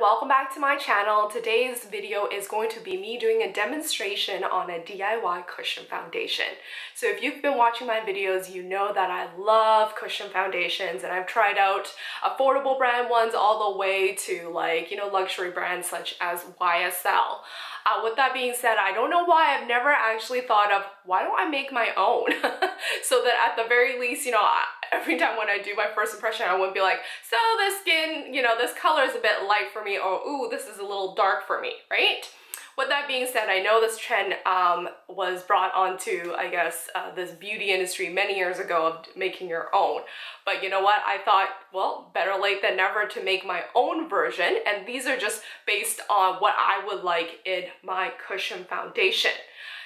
welcome back to my channel. Today's video is going to be me doing a demonstration on a DIY cushion foundation. So if you've been watching my videos, you know that I love cushion foundations, and I've tried out affordable brand ones all the way to, like, you know, luxury brands such as YSL. With that being said, I don't know why I've never actually thought of, why don't I make my own? So that at the very least, you know, every time when I do my first impression, I wouldn't be like, so this skin, you know, this color is a bit light for me, or ooh, this is a little dark for me, right? With that being said, I know this trend was brought onto, I guess, this beauty industry many years ago of making your own. But you know what? I thought, well, better late than never to make my own version. And these are just based on what I would like in my cushion foundation.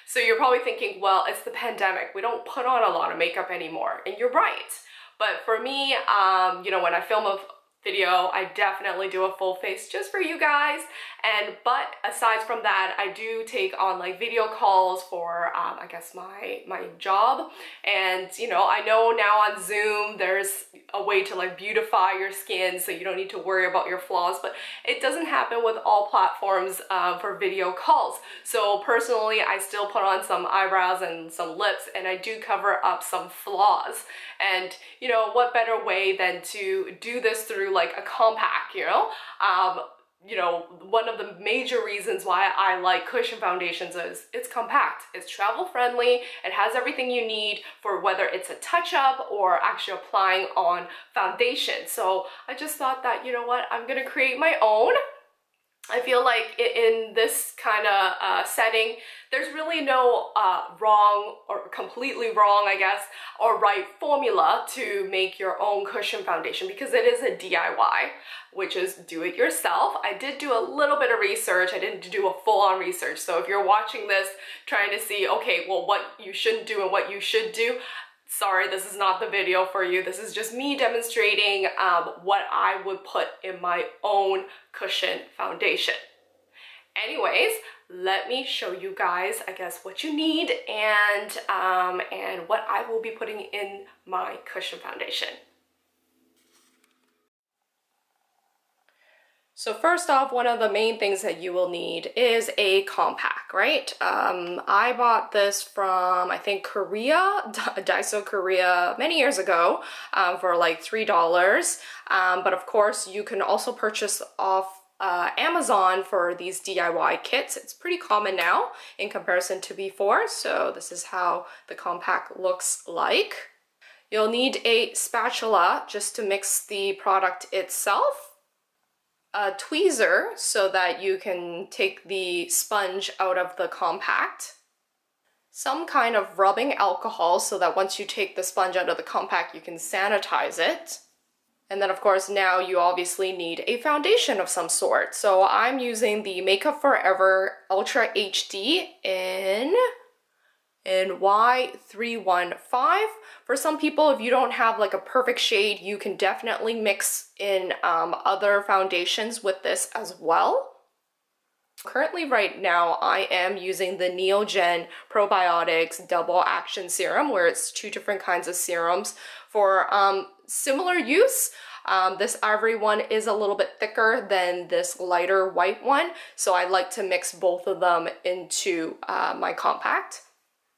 So you're probably thinking, well, it's the pandemic. We don't put on a lot of makeup anymore. And you're right. But for me, you know, when I film a video, I definitely do a full face just for you guys. But aside from that, I do take on like video calls for, I guess, my job. And, you know, I know now on Zoom, there's a way to like beautify your skin so you don't need to worry about your flaws, but it doesn't happen with all platforms for video calls. So personally, I still put on some eyebrows and some lips, and I do cover up some flaws. And, you know, what better way than to do this through like a compact, you know? You know, one of the major reasons why I like cushion foundations is it's compact, it's travel friendly, it has everything you need for whether it's a touch up or actually applying on foundation. So I just thought that, you know what, I'm gonna create my own. I feel like in this kind of setting, there's really no wrong or completely wrong, I guess, or right formula to make your own cushion foundation, because it is a DIY, which is do it yourself. I did do a little bit of research. I didn't do a full-on research. So if you're watching this trying to see, okay, well, what you shouldn't do and what you should do, sorry, this is not the video for you. This is just me demonstrating what I would put in my own cushion foundation. Anyways, let me show you guys, I guess, what you need and what I will be putting in my cushion foundation. So first off, one of the main things that you will need is a compact, right? I bought this from, I think, Korea, Daiso Korea, many years ago for like $3. But of course, you can also purchase off Amazon for these DIY kits. It's pretty common now in comparison to before. So this is how the compact looks like. You'll need a spatula just to mix the product itself. A tweezer so that you can take the sponge out of the compact. Some kind of rubbing alcohol so that once you take the sponge out of the compact, you can sanitize it. And then of course, now you obviously need a foundation of some sort. So I'm using the Makeup Forever Ultra HD in Y315. For some people, if you don't have like a perfect shade, you can definitely mix in other foundations with this as well. Currently right now, I am using the Neogen Probiotics Double Action Serum, where it's two different kinds of serums for similar use. This ivory one is a little bit thicker than this lighter white one, so I like to mix both of them into my compact.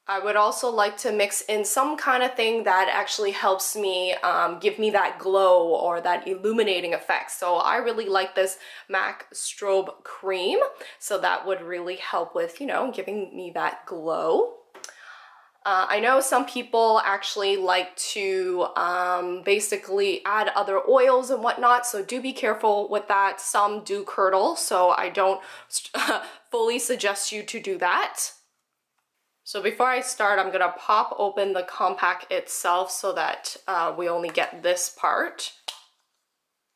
I would also like to mix in some kind of thing that actually helps me give me that glow or that illuminating effect. So I really like this MAC strobe cream. So that would really help with, you know, giving me that glow. I know some people actually like to basically add other oils and whatnot, so do be careful with that. Some do curdle, so I don't fully suggest you to do that. So before I start, I'm gonna pop open the compact itself so that we only get this part,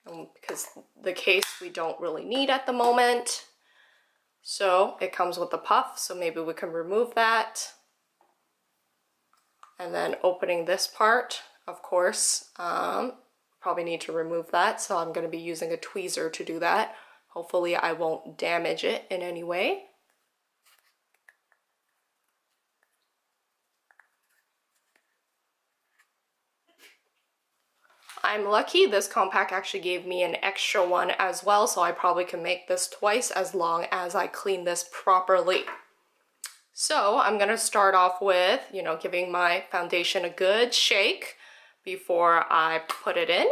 because the case we don't really need at the moment. So it comes with a puff, so maybe we can remove that. And then opening this part, of course, probably need to remove that. So I'm gonna be using a tweezer to do that. Hopefully I won't damage it in any way. I'm lucky this compact actually gave me an extra one as well, so I probably can make this twice as long as I clean this properly. So I'm gonna start off with, you know, giving my foundation a good shake before I put it in.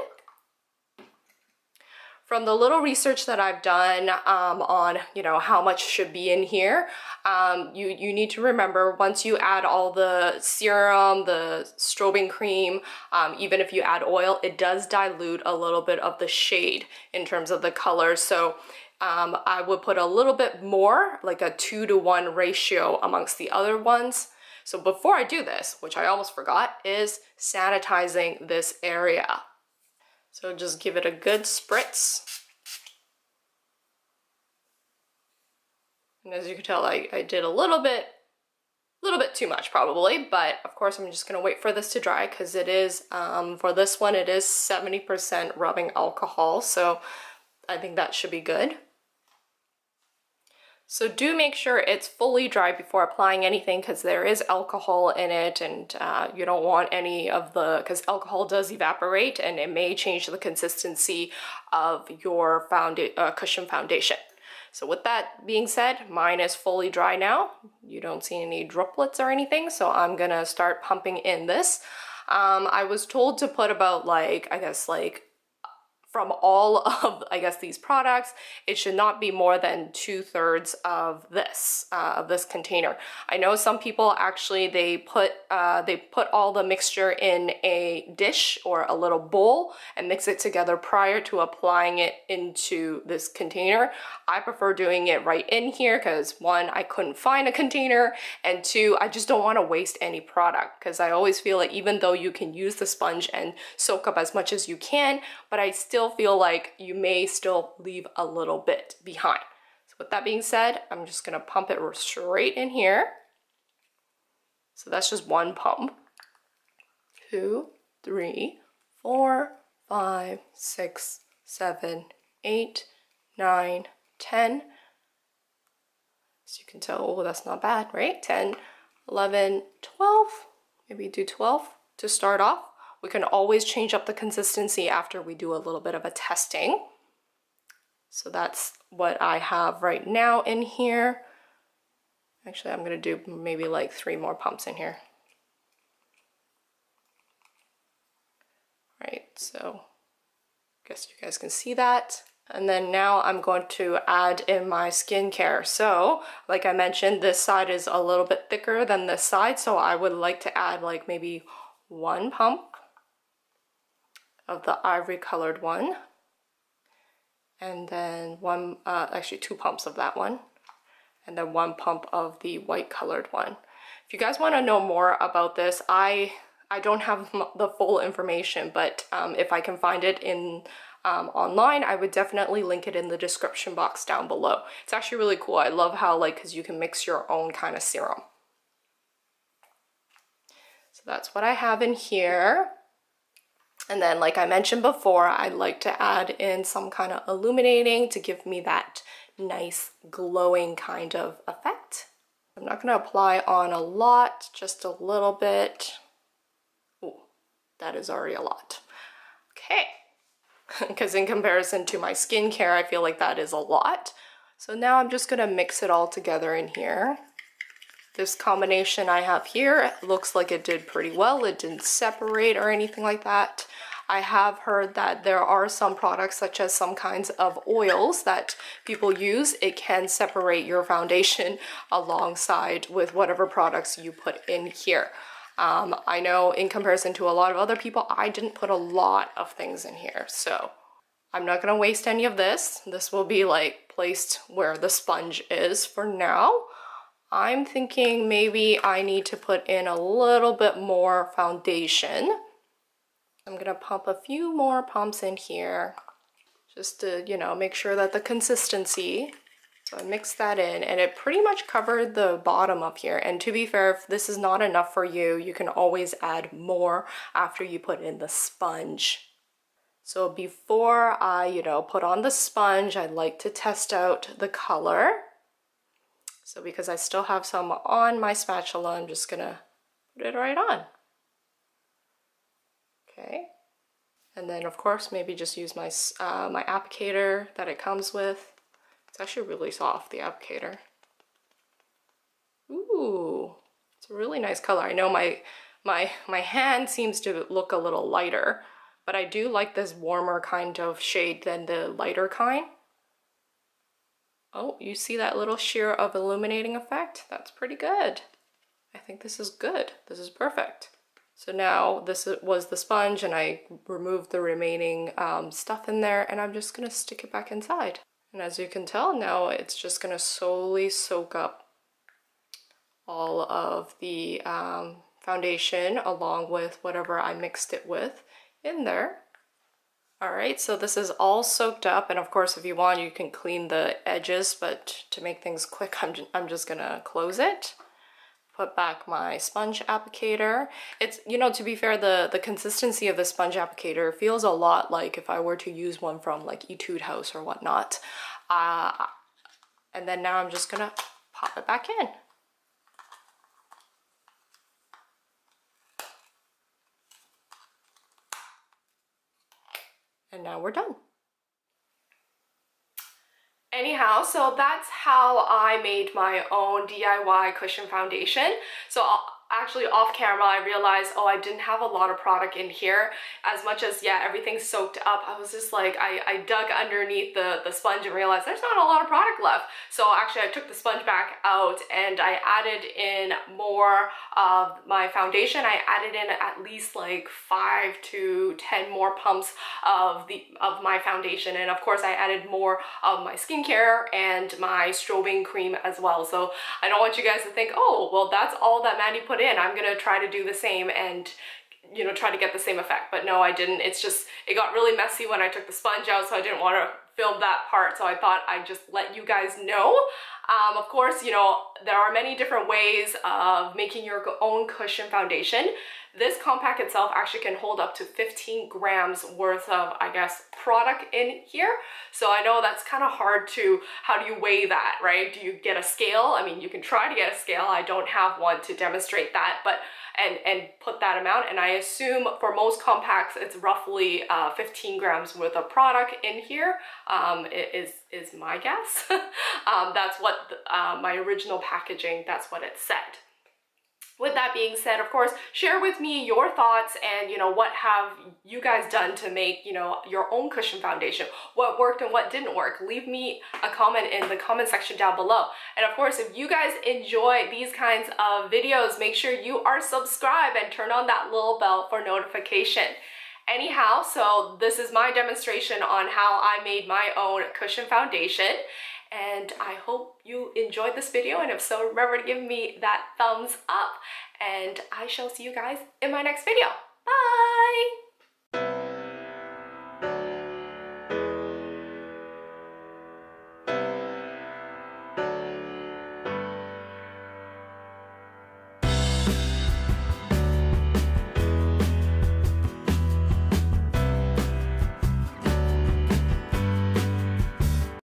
From the little research that I've done on, you know, how much should be in here, you need to remember once you add all the serum, the strobing cream, even if you add oil, it does dilute a little bit of the shade in terms of the color. So I would put a little bit more, like a 2-to-1 ratio amongst the other ones. So before I do this, which I almost forgot, is sanitizing this area. So just give it a good spritz. And as you can tell, I did a little bit too much probably, but of course I'm just gonna wait for this to dry because it is, for this one, it is 70% rubbing alcohol. So I think that should be good. So do make sure it's fully dry before applying anything because there is alcohol in it, and you don't want any of the, because alcohol does evaporate and it may change the consistency of your cushion foundation. So with that being said, mine is fully dry now. You don't see any droplets or anything, so I'm gonna start pumping in this. I was told to put about from all of, these products, it should not be more than 2/3 of this container. I know some people actually, they put all the mixture in a dish or a little bowl and mix it together prior to applying it into this container. I prefer doing it right in here because one, I couldn't find a container, and two, I just don't want to waste any product because I always feel like even though you can use the sponge and soak up as much as you can, but I still feel like you may still leave a little bit behind. So with that being said, I'm just gonna pump it straight in here. So that's just one pump. 2, 3, 4, 5, 6, 7, 8, 9, 10. As you can tell, oh, that's not bad, right? 10, 11, 12, maybe do 12 to start off. We can always change up the consistency after we do a little bit of a testing. So that's what I have right now in here. Actually, I'm gonna do maybe like 3 more pumps in here. All right, so I guess you guys can see that. And then now I'm going to add in my skincare. So like I mentioned, this side is a little bit thicker than this side. So I would like to add like maybe 1 pump of the ivory colored one, and then 2 pumps of that one, and then 1 pump of the white colored one. If you guys want to know more about this, I don't have the full information, but if I can find it in online, I would definitely link it in the description box down below. It's actually really cool. I love how, like, because you can mix your own kind of serum. So that's what I have in here. And then, like I mentioned before, I like to add in some kind of illuminating to give me that nice glowing kind of effect. I'm not gonna apply on a lot, just a little bit. Ooh, that is already a lot. Okay, because in comparison to my skincare, I feel like that is a lot. So now I'm just gonna mix it all together in here. This combination I have here looks like it did pretty well. It didn't separate or anything like that. I have heard that there are some products, such as some kinds of oils that people use, it can separate your foundation alongside with whatever products you put in here. I know in comparison to a lot of other people, I didn't put a lot of things in here, so I'm not gonna waste any of this. This will be like placed where the sponge is for now. I'm thinking maybe I need to put in a little bit more foundation. I'm gonna pump a few more pumps in here just to, you know, make sure that the consistency. So I mixed that in and it pretty much covered the bottom up here. And to be fair, if this is not enough for you, you can always add more after you put in the sponge. So before I, you know, put on the sponge, I'd like to test out the color. So because I still have some on my spatula, I'm just gonna put it right on. Okay. And then of course maybe just use my, my applicator that it comes with. It's actually really soft, the applicator. Ooh, it's a really nice color. I know my hand seems to look a little lighter, but I do like this warmer kind of shade than the lighter kind. Oh, you see that little sheer of illuminating effect? That's pretty good. I think this is good. This is perfect. So now this was the sponge, and I removed the remaining stuff in there, and I'm just gonna stick it back inside. And as you can tell, now it's just gonna slowly soak up all of the foundation along with whatever I mixed it with in there. All right, so this is all soaked up, and of course if you want you can clean the edges, but to make things quick I'm just gonna close it, put back my sponge applicator. It's, you know, to be fair, the consistency of the sponge applicator feels a lot like if I were to use one from like Etude House or whatnot. And then now I'm just gonna pop it back in. And now we're done. Anyhow, so that's how I made my own DIY cushion foundation. So actually off camera, I realized, oh, I didn't have a lot of product in here. As much as, yeah, everything's soaked up, I was just like, I dug underneath the sponge and realized there's not a lot of product left. So actually I took the sponge back out and I added in more of my foundation. I added in at least like 5 to 10 more pumps of my foundation. And of course I added more of my skincare and my strobing cream as well. So I don't want you guys to think, oh, well, that's all that Mandy put in, I'm gonna try to do the same and, you know, try to get the same effect. But no, I didn't. It's just, it got really messy when I took the sponge out, so I didn't want to film that part, so I thought I'd just let you guys know. Of course, you know, there are many different ways of making your own cushion foundation. This compact itself actually can hold up to 15 grams worth of, I guess, product in here. So I know that's kind of hard to, how do you weigh that, right? Do you get a scale? I mean, you can try to get a scale. I don't have one to demonstrate that, but and put that amount. And I assume for most compacts, it's roughly 15 grams worth of product in here. Is my guess. That's what my original packaging, that's what it said. With that being said, of course, share with me your thoughts and, you know, what have you guys done to make, you know, your own cushion foundation? What worked and what didn't work? Leave me a comment in the comment section down below. And of course, if you guys enjoy these kinds of videos, make sure you are subscribed and turn on that little bell for notification. Anyhow, so this is my demonstration on how I made my own cushion foundation. And I hope you enjoyed this video, and if so, remember to give me that thumbs up, and I shall see you guys in my next video. Bye!